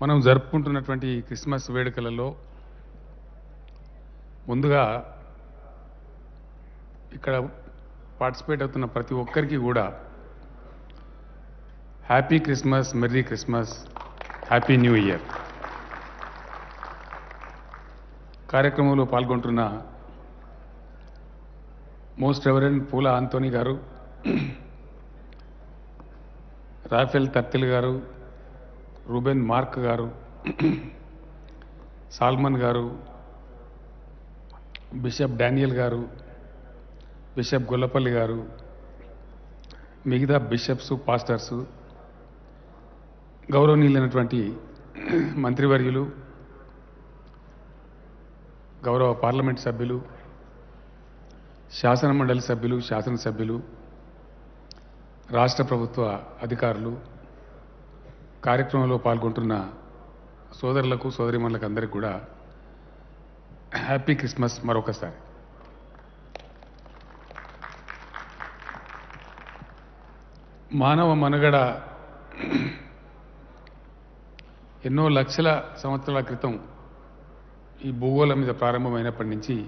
మనం జరుపుకుంటున్నటువంటి క్రిస్మస్ వేడుకలలో ముందుగా ఇక్కడ పార్టిసిపేట్ అవుతున్న ప్రతి ఒక్కరికి కూడా happy Christmas, merry Christmas, happy new year. కార్యక్రమంలో పాల్గొంటున్న మోస్ట్ రెవరెండ్ పూల ఆంటోనీ గారు, రాఫెల్ కర్తిల్ గారు, రూబెన్ మార్క్ గారు, సాల్మన్ గారు, బిషప్ డానియల్ గారు, బిషప్ గొల్లపల్లి గారు, మిగతా బిషప్స్, పాస్టర్స్, గౌరవనీయులైనటువంటి మంత్రివర్యులు, గౌరవ పార్లమెంట్ సభ్యులు, శాసనమండలి సభ్యులు, శాసనసభ్యులు, రాష్ట్ర ప్రభుత్వ అధికారులు, కార్యక్రమంలో పాల్గొంటున్న సోదరులకు, సోదరిమణులకు అందరికీ కూడా హ్యాపీ క్రిస్మస్ మరొకసారి. మానవ మనుగడ ఎన్నో లక్షల సంవత్సరాల క్రితం ఈ భూగోళం మీద ప్రారంభమైనప్పటి నుంచి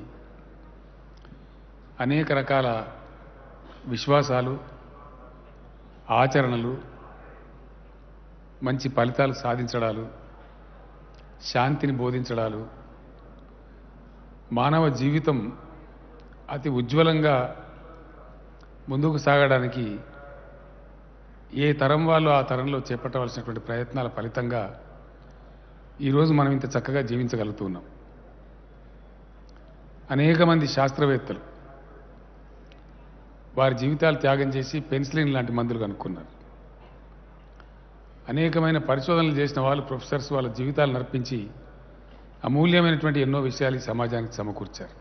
అనేక రకాల విశ్వాసాలు, ఆచరణలు, మంచి ఫలితాలు సాధించడాలు, శాంతిని బోధించడాలు, మానవ జీవితం అతి ఉజ్వలంగా ముందుకు సాగడానికి ఏ తరం వాళ్ళు ఆ తరంలో చేపట్టవలసినటువంటి ప్రయత్నాల ఫలితంగా ఈరోజు మనం ఇంత చక్కగా జీవించగలుగుతున్నాం. అనేక మంది శాస్త్రవేత్తలు వారి జీవితాలు త్యాగం చేసి పెన్సిలిన్ లాంటి మందులు కనుక్కున్నారు. అనేకమైన పరిశోధనలు చేసిన వాళ్ళు, ప్రొఫెసర్స్ వాళ్ళ జీవితాలు నర్పించి అమూల్యమైనటువంటి ఎన్నో విషయాలు సమాజానికి సమకూర్చారు.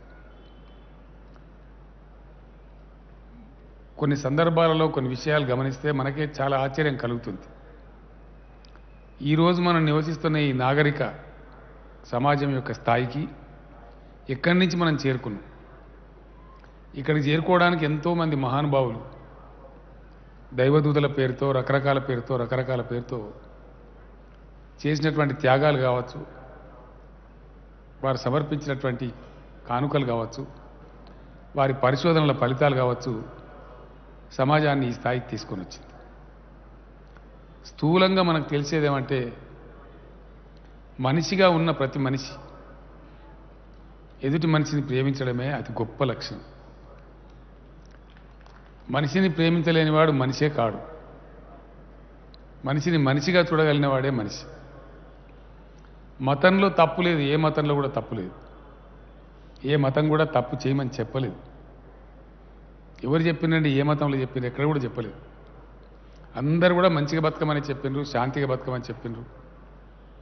కొన్ని సందర్భాలలో కొన్ని విషయాలు గమనిస్తే మనకే చాలా ఆశ్చర్యం కలుగుతుంది. ఈరోజు మనం నివసిస్తున్న ఈ నాగరిక సమాజం యొక్క స్థాయికి ఎక్కడి నుంచి మనం చేరుకున్నాం? ఇక్కడికి చేరుకోవడానికి ఎంతోమంది మహానుభావులు దైవదూతల పేరుతో, రకరకాల పేరుతో చేసినటువంటి త్యాగాలు కావచ్చు, వారు సమర్పించినటువంటి కానుకలు కావచ్చు, వారి పరిశోధనల ఫలితాలు కావచ్చు, సమాజాన్ని ఈ స్థాయికి తీసుకొని వచ్చింది. స్థూలంగా మనకు తెలిసేదేమంటే మనిషిగా ఉన్న ప్రతి మనిషి ఎదుటి మనిషిని ప్రేమించడమే అతి గొప్ప లక్షణం. మనిషిని ప్రేమించలేనివాడు మనిషే కాడు. మనిషిని మనిషిగా చూడగలిగినవాడే మనిషి. మతంలో తప్పు లేదు, ఏ మతంలో కూడా తప్పు లేదు, ఏ మతం కూడా తప్పు చేయమని చెప్పలేదు. ఎవరు చెప్పినండి? ఏ మతంలో చెప్పిండ్రు? ఎక్కడ కూడా చెప్పలేదు. అందరూ కూడా మంచిగా బతకమని చెప్పిండ్రు, శాంతిగా బతకమని చెప్పిండ్రు,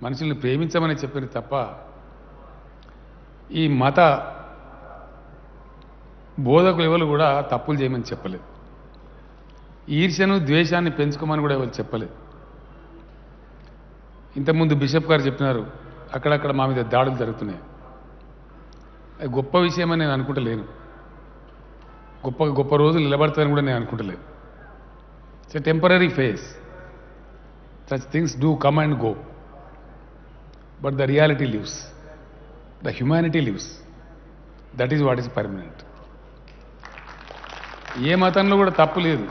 మనుషుల్ని ప్రేమించమని చెప్పిండ్రు తప్ప ఈ మత బోధకులు ఎవరు కూడా తప్పులు చేయమని చెప్పలేదు. ఈర్ష్యను, ద్వేషాన్ని పెంచుకోమని కూడా ఎవరు చెప్పలేదు. ఇంతకుముందు బిషప్ గారు చెప్పినారు, అక్కడక్కడ మా మీద దాడులు జరుగుతున్నాయి. అది గొప్ప విషయమని నేను అనుకుంటలేను, గొప్ప రోజులు నిలబడతాయని కూడా నేను అనుకుంటలేను. It's a temporary phase, such things do come and go, but the reality lives, the humanity lives, that is what is permanent. ఏ మతంలో కూడా తప్పు లేదు.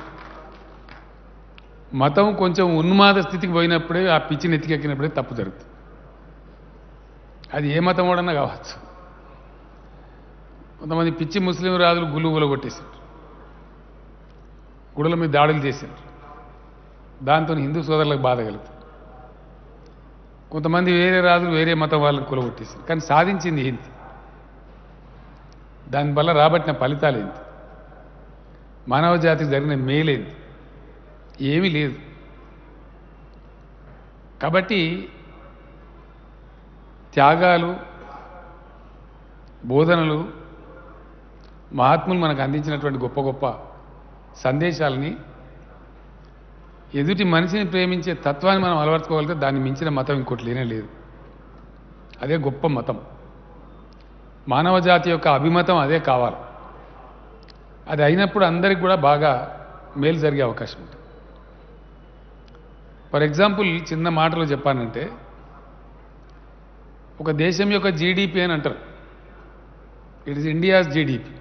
మతం కొంచెం ఉన్మాద స్థితికి పోయినప్పుడే, ఆ పిచ్చిని ఎత్తికెక్కినప్పుడే తప్పు జరుగుతుంది. అది ఏ మతం వాడన్నా కావచ్చు. కొంతమంది పిచ్చి ముస్లిం రాజులు గులుగుల కొట్టేశారు, గుడుల మీద దాడులు చేశారు, దాంతో హిందూ సోదరులకు బాధ కలుగుతుంది. కొంతమంది వేరే రాజులు వేరే మతం వాళ్ళని కూలగొట్టేశారు. కానీ సాధించింది ఏంటి? దానివల్ల రాబట్టిన ఫలితాలు ఏంటి? మానవ జాతికి జరిగిన మేలేదు? ఏమీ లేదు. కాబట్టి త్యాగాలు, బోధనలు, మహాత్ములు మనకు అందించినటువంటి గొప్ప గొప్ప సందేశాలని, ఎదుటి మనిషిని ప్రేమించే తత్వాన్ని మనం అలవర్చుకోగలిగితే దాన్ని మించిన మతం ఇంకోటి లేనే లేదు. అదే గొప్ప మతం. మానవ జాతి యొక్క అభిమతం అదే కావాలి. అది అయినప్పుడు అందరికి కూడా బాగా మేలు జరిగే అవకాశం ఉంటుంది. ఫర్ ఎగ్జాంపుల్ చిన్న మాటలో చెప్పానంటే ఒక దేశం యొక్క జీడిపి అని అంటారు. It is India's GDP.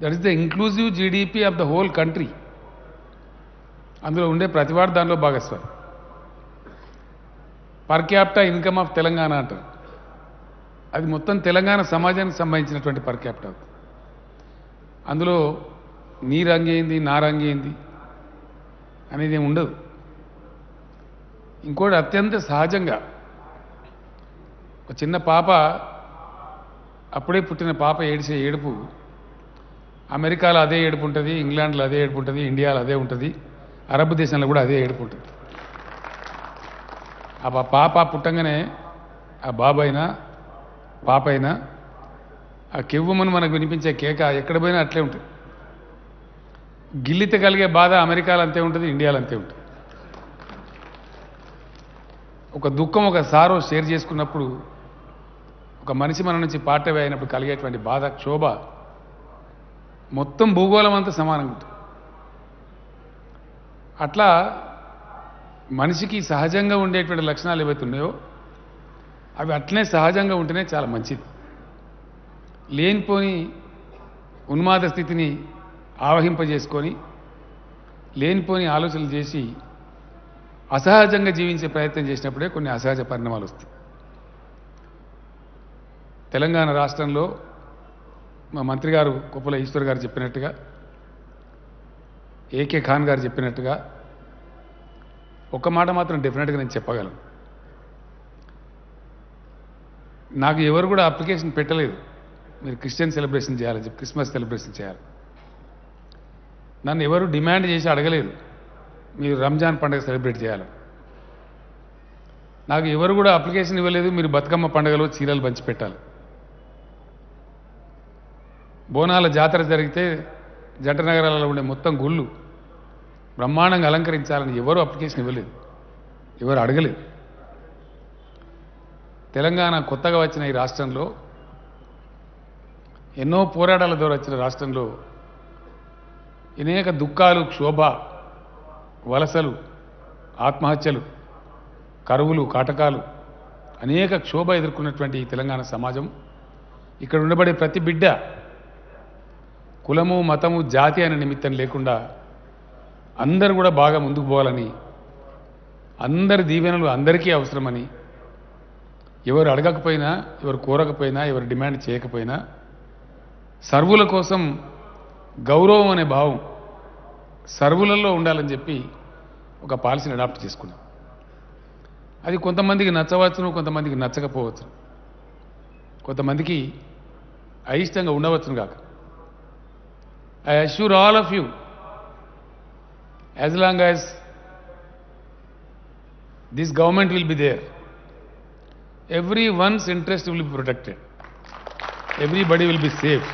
That is the inclusive GDP of the whole country. అందులో ఉండే ప్రతివాడు దానిలో భాగస్వామి. Per capita income of Telangana అంటారు. అది మొత్తం తెలంగాణ సమాజానికి సంబంధించినటువంటి పర్ క్యాపిటా. అందులో నీ రంగేంది నా రంగేంది అనేది ఏమి ఉండదు. ఇంకోటి అత్యంత సహజంగా ఒక చిన్న పాప, అప్పుడే పుట్టిన పాప ఏడిసే ఏడుపు అమెరికాలో అదే ఏడుపు ఉంటుంది, ఇంగ్లాండ్లో అదే ఏడుపు ఉంటుంది, ఇండియాలో అదే ఉంటుంది, అరబ్ దేశంలో కూడా అదే ఏడుపు ఉంటుంది. ఆ పాప పుట్టంగానే ఆ బాబైనా పాప అయినా ఆ కెవ్వమని మనకు వినిపించే కేక ఎక్కడ పోయినా అట్లే ఉంటుంది. గిల్లిత కలిగే బాధ అమెరికాలో అంతే ఉంటుంది, ఇండియాలో అంతే ఉంటుంది. ఒక దుఃఖం ఒక సారో షేర్ చేసుకున్నప్పుడు, ఒక మనిషి మన నుంచి పార్టవే అయినప్పుడు కలిగేటువంటి బాధ, క్షోభ మొత్తం భూగోళం అంతా సమానంగా ఉంటుంది. అట్లా మనిషికి సహజంగా ఉండేటువంటి లక్షణాలు ఏవైతున్నాయో అవి అట్లనే సహజంగా ఉంటేనే చాలా మంచిది. లేనిపోని ఉన్మాద స్థితిని ఆవహింపజేసుకొని లేనిపోని ఆలోచనలు చేసి అసహజంగా జీవించే ప్రయత్నం చేసినప్పుడే కొన్ని అసహజ పరిణామాలు వస్తాయి. తెలంగాణ రాష్ట్రంలో మా మంత్రి గారు కొప్పుల ఈశ్వర్ గారు చెప్పినట్టుగా, ఏకే ఖాన్ గారు చెప్పినట్టుగా ఒక మాట మాత్రం డెఫినెట్గా నేను చెప్పగలను. నాకు ఎవరు కూడా అప్లికేషన్ పెట్టలేదు, మీరు క్రిస్టియన్ సెలబ్రేషన్ చేయాలని చెప్పి, క్రిస్మస్ సెలబ్రేషన్ చేయాలి. నన్ను ఎవరు డిమాండ్ చేసి అడగలేదు మీరు రంజాన్ పండుగ సెలబ్రేట్ చేయాలి. నాకు ఎవరు కూడా అప్లికేషన్ ఇవ్వలేదు మీరు బతుకమ్మ పండుగలో చీరలు పంచిపెట్టాలి. బోనాల జాతర జరిగితే జంట నగరాలలో ఉండే మొత్తం గుళ్ళు బ్రహ్మాండంగా అలంకరించాలని ఎవరు అప్లికేషన్ ఇవ్వలేదు, ఎవరు అడగలేదు. తెలంగాణ కొత్తగా వచ్చిన ఈ రాష్ట్రంలో, ఎన్నో పోరాటాల ద్వారా వచ్చిన రాష్ట్రంలో అనేక దుఃఖాలు, క్షోభ, వలసలు, ఆత్మహత్యలు, కరువులు, కాటకాలు, అనేక క్షోభ ఎదుర్కొన్నటువంటి ఈ తెలంగాణ సమాజం, ఇక్కడ ఉండబడే ప్రతి బిడ్డ కులము మతము జాతి అనే నిమిత్తం లేకుండా అందరూ కూడా బాగా ముందుకు పోవాలని, అందరి దీవెనలు అందరికీ అవసరమని, ఎవరు అడగకపోయినా ఎవరు కోరకపోయినా ఎవరు డిమాండ్ చేయకపోయినా సర్వుల కోసం గౌరవం అనే భావం సర్వులలో ఉండాలని చెప్పి ఒక పాలసీని అడాప్ట్ చేసుకున్నాం. అది కొంతమందికి నచ్చవచ్చును, కొంతమందికి నచ్చకపోవచ్చు, కొంతమందికి అయిష్టంగా ఉండవచ్చును కాక. I assure all of you, as long as this government will be there, every one's interest will be protected, everybody will be safe.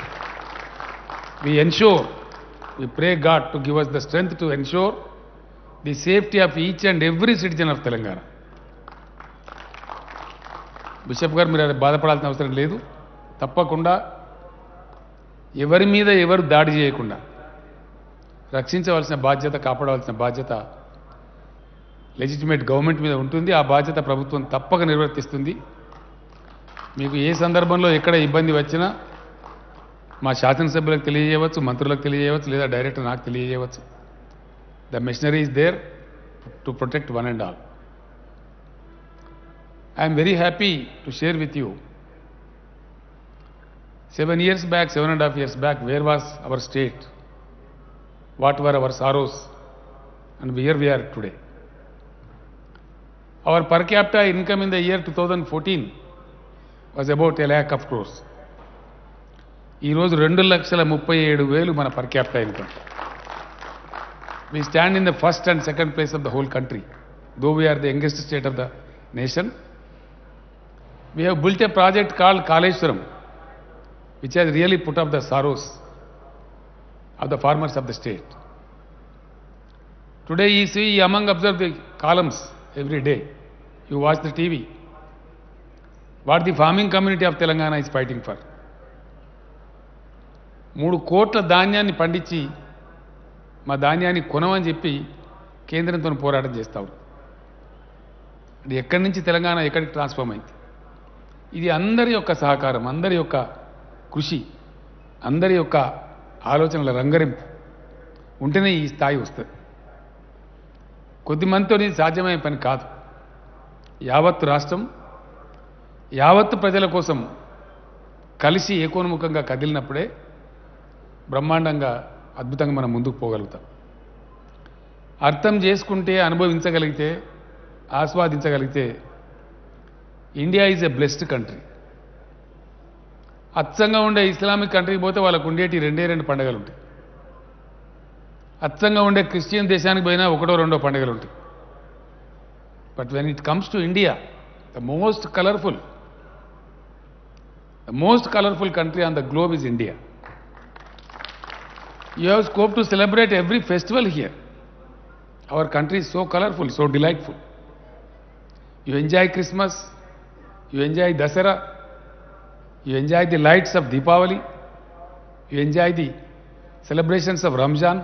We pray God to give us the strength to ensure the safety of each and every citizen of Telangana. Bishop garu mere baadapadalasina avasaram ledu, tappakunda evari meeda evaru daadi cheyakunda rakshinchavalsina baध्यता, kaapadavalsina baध्यता legitimate government మీద ఉంటుంది. ఆ బాధ్యత ప్రభుత్వం తప్పక నిర్వర్తిస్తుంది. మీకు ఏ సందర్భంలో ఎక్కడ ఇబ్బంది వచ్చినా మా శాసనసభ్యులకు తెలియజేయవచ్చు, మంత్రులకు తెలియజేయవచ్చు, లేదా డైరెక్ట్ నాకు తెలియజేయవచ్చు. The missionary is there to protect one and all. I'm very happy to share with you, 7.5 years back, where was our state, what were our sorrows, and where we are today. Our per capita income in the year 2014 was about 1 lakh crores. ee roju 2,37,000 mana per capita income. We stand in the first and second place of the whole country, though we are the youngest state of the nation. We have built a project called Kaleshwaram, which has really put off the sorrows of the farmers of the state. Today you see, among observe the columns every day, you watch the TV, what the farming community of Telangana is fighting for. 3 కోట్ల ధాన్యాన్ని పండించి మా ధాన్యాన్ని కొనమని చెప్పి కేంద్రంతో పోరాటం చేస్తారు. అది ఎక్కడి నుంచి తెలంగాణ ఎక్కడికి ట్రాన్స్ఫార్మ్ అయింది? ఇది అందరి యొక్క సహకారం, అందరి యొక్క కృషి, అందరి యొక్క ఆలోచనల రంగరింపు ఉంటేనే ఈ స్థాయి వస్తుంది. కొద్దిమందితో ఇది సాధ్యమయ్యే పని కాదు. యావత్తు రాష్ట్రం, యావత్తు ప్రజల కోసం కలిసి ఏకోన్ముఖంగా కదిలినప్పుడే బ్రహ్మాండంగా అద్భుతంగా మనం ముందుకు పోగలుగుతాం. అర్థం చేసుకుంటే, అనుభవించగలిగితే, ఆస్వాదించగలిగితే India is a blessed country. అచ్చంగా ఉండే ఇస్లామిక్ కంట్రీకి పోతే వాళ్ళకు ఉండేటి రెండే రెండు పండుగలు ఉంటాయి. అచ్చంగా ఉండే క్రిస్టియన్ దేశానికి పోయినా ఒకటో రెండో పండుగలు ఉంటాయి. But when it comes to India, the most colorful country on the globe is India. You have scope to celebrate every festival here. Our country is so colorful, so delightful. You enjoy Christmas, you enjoy Dasara, you enjoy the lights of Deepavali, you enjoy the celebrations of Ramzan.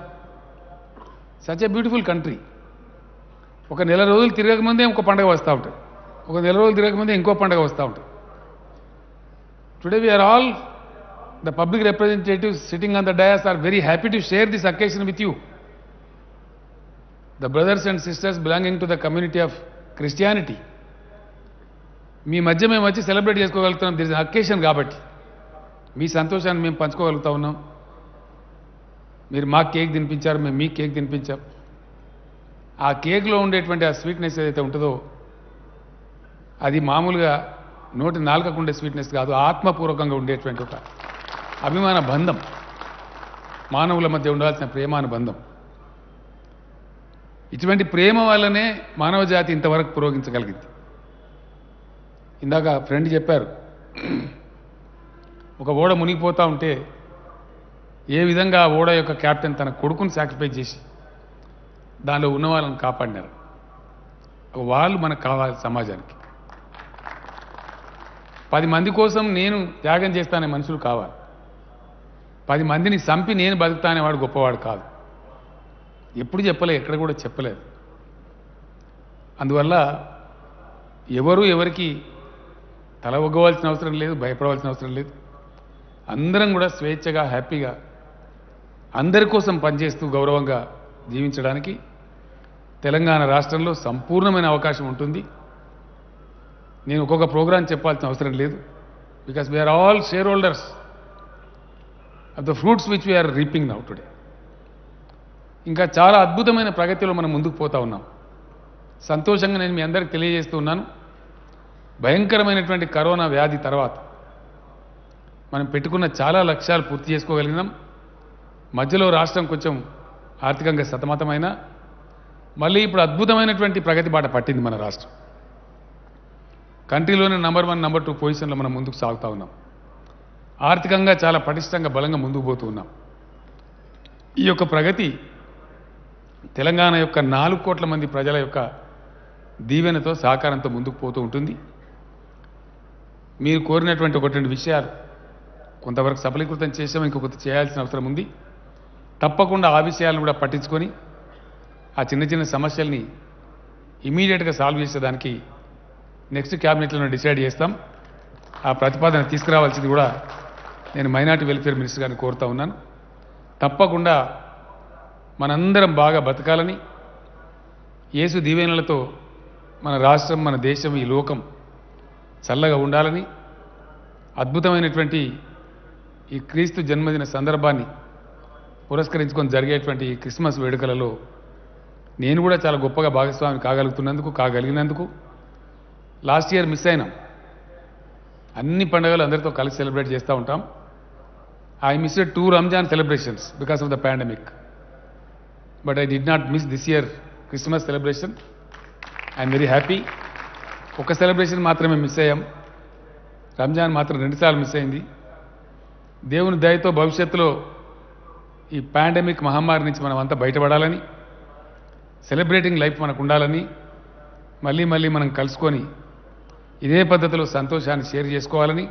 Such a beautiful country. ఒక నెల రోజులు తిరగకముందే ఇంకో పండుగ వస్తూ ఉంటుంది, ఒక నెల రోజులు తిరగకముందే ఇంకో పండుగ వస్తూ ఉంటుంది. Today we are all, the public representatives sitting on the dais are very happy to share this occasion with you. The brothers and sisters belonging to the community of Christianity. మీ మధ్య మేము వచ్చి సెలబ్రేట్ చేసుకోగలుగుతున్నాం. దిస్ అకేషన్ కాబట్టి మీ సంతోషాన్ని మేము పంచుకోగలుగుతా ఉన్నాం. మీరు మాకు కేక్ తినిపించారు, మేము మీకు కేక్ తినిపించాం. ఆ కేక్లో ఉండేటువంటి ఆ స్వీట్నెస్ ఏదైతే ఉంటుందో అది మామూలుగా నోటి నాలుకకు ఉండే స్వీట్నెస్ కాదు, ఆత్మపూర్వకంగా ఉండేటువంటి ఒక అభిమాన బంధం, మానవుల మధ్య ఉండాల్సిన ప్రేమానుబంధం. ఇటువంటి ప్రేమ వల్లనే మానవ జాతి ఇంతవరకు పురోగమించగలిగింది. ఇందాక ఫ్రెండ్ చెప్పారు, ఒక ఓడ మునిగిపోతూ ఉంటే ఏ విధంగా ఆ ఓడ యొక్క క్యాప్టెన్ తన కొడుకుని సాక్రిఫైస్ చేసి దానిలో ఉన్న వాళ్ళని కాపాడినారు. వాళ్ళు మనకు కావాలి సమాజానికి. 10 మంది కోసం నేను త్యాగం చేస్తానే మనుషులు కావాలి. 10 మందిని చంపి నేను బతుకుతానేవాడు గొప్పవాడు కాదు. ఎప్పుడు చెప్పలేదు, ఎక్కడ కూడా చెప్పలేదు. అందువల్ల ఎవరు ఎవరికి తల ఒగ్గవలసిన అవసరం లేదు, భయపడవలసిన అవసరం లేదు. అందరం కూడా స్వేచ్ఛగా, హ్యాపీగా, అందరి కోసం పనిచేస్తూ గౌరవంగా జీవించడానికి తెలంగాణ రాష్ట్రంలో సంపూర్ణమైన అవకాశం ఉంటుంది. నేను ఒక్కొక్క ప్రోగ్రాం చెప్పాల్సిన అవసరం లేదు. Because we are all shareholders of the fruits which we are reaping now today. ఇంకా చాలా అద్భుతమైన ప్రగతిలో మనం ముందుకు పోతా ఉన్నాం. సంతోషంగా నేను మీ అందరికీ తెలియజేస్తూ ఉన్నాను, భయంకరమైనటువంటి కరోనా వ్యాధి తర్వాత మనం పెట్టుకున్న చాలా లక్ష్యాలు పూర్తి చేసుకోగలిగినాం. మధ్యలో రాష్ట్రం కొంచెం ఆర్థికంగా సతమతమైనా మళ్ళీ ఇప్పుడు అద్భుతమైనటువంటి ప్రగతి బాట పట్టింది మన రాష్ట్రం. కంట్రీలోనే నెంబర్ 1, నెంబర్ 2 పొజిషన్లో మనం ముందుకు సాగుతూ ఉన్నాం. ఆర్థికంగా చాలా పటిష్టంగా, బలంగా ముందుకు పోతూ ఉన్నాం. ఈ యొక్క ప్రగతి తెలంగాణ యొక్క 4 కోట్ల మంది ప్రజల యొక్క దీవెనతో, సహకారంతో ముందుకు పోతూ ఉంటుంది. మీరు కోరినటువంటి 1-2 విషయాలు కొంతవరకు సఫలీకృతం చేసాం, ఇంకొకటి చేయాల్సిన అవసరం ఉంది. తప్పకుండా ఆ విషయాలను కూడా పట్టించుకొని ఆ చిన్న చిన్న సమస్యల్ని ఇమీడియట్గా సాల్వ్ చేసేదానికి నెక్స్ట్ క్యాబినెట్లో డిసైడ్ చేస్తాం. ఆ ప్రతిపాదన తీసుకురావాల్సింది కూడా నేను మైనార్టీ వెల్ఫేర్ మినిస్టర్ గారిని కోరుతా ఉన్నాను. తప్పకుండా మనందరం బాగా బతకాలని, యేసు దీవెనలతో మన రాష్ట్రం, మన దేశం, ఈ లోకం చల్లగా ఉండాలని, అద్భుతమైనటువంటి ఈ క్రీస్తు జన్మదిన సందర్భాన్ని పురస్కరించుకొని జరిగేటువంటి ఈ క్రిస్మస్ వేడుకలలో నేను కూడా చాలా గొప్పగా భాగస్వామి కాగలిగినందుకు లాస్ట్ ఇయర్ మిస్ అయినాం. అన్ని పండుగలు అందరితో కలిసి సెలబ్రేట్ చేస్తూ ఉంటాం. I missed 2 Ramzan celebrations because of the pandemic, but I did not miss this year Christmas celebration. I'm very happy. ఒక సెలబ్రేషన్ మాత్రమే మిస్ అయ్యాం, రంజాన్ మాత్రం 2 సార్లు మిస్ అయింది. దేవుని దయతో భవిష్యత్తులో ఈ పాండమిక్ మహమ్మారి నుంచి మనం అంతా బయటపడాలని, సెలబ్రేటింగ్ లైఫ్ మనకు ఉండాలని, మళ్ళీ మళ్ళీ మనం కలుసుకొని ఇదే పద్ధతిలో సంతోషాన్ని షేర్ చేసుకోవాలని,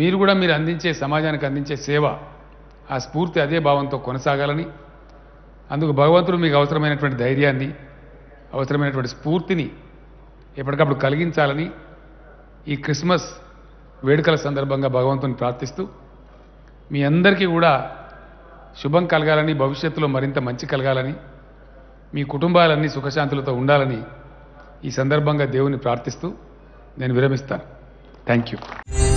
మీరు కూడా మీరు అందించే, సమాజానికి అందించే సేవ, ఆ స్ఫూర్తి అదే భావంతో కొనసాగాలని అందుకు భగవంతుడు మీకు అవసరమైనటువంటి ధైర్యాన్ని అవసరమైనటువంటి స్ఫూర్తిని ఎప్పటికప్పుడు కలిగించాలని ఈ క్రిస్మస్ వేడుకల సందర్భంగా భగవంతుని ప్రార్థిస్తూ మీ అందరికీ కూడా శుభం కలగాలని భవిష్యత్తులో మరింత మంచి కలగాలని మీ కుటుంబాలన్నీ సుఖశాంతులతో ఉండాలని ఈ సందర్భంగా దేవుని ప్రార్థిస్తూ నేను విరమిస్తాను. Thank you.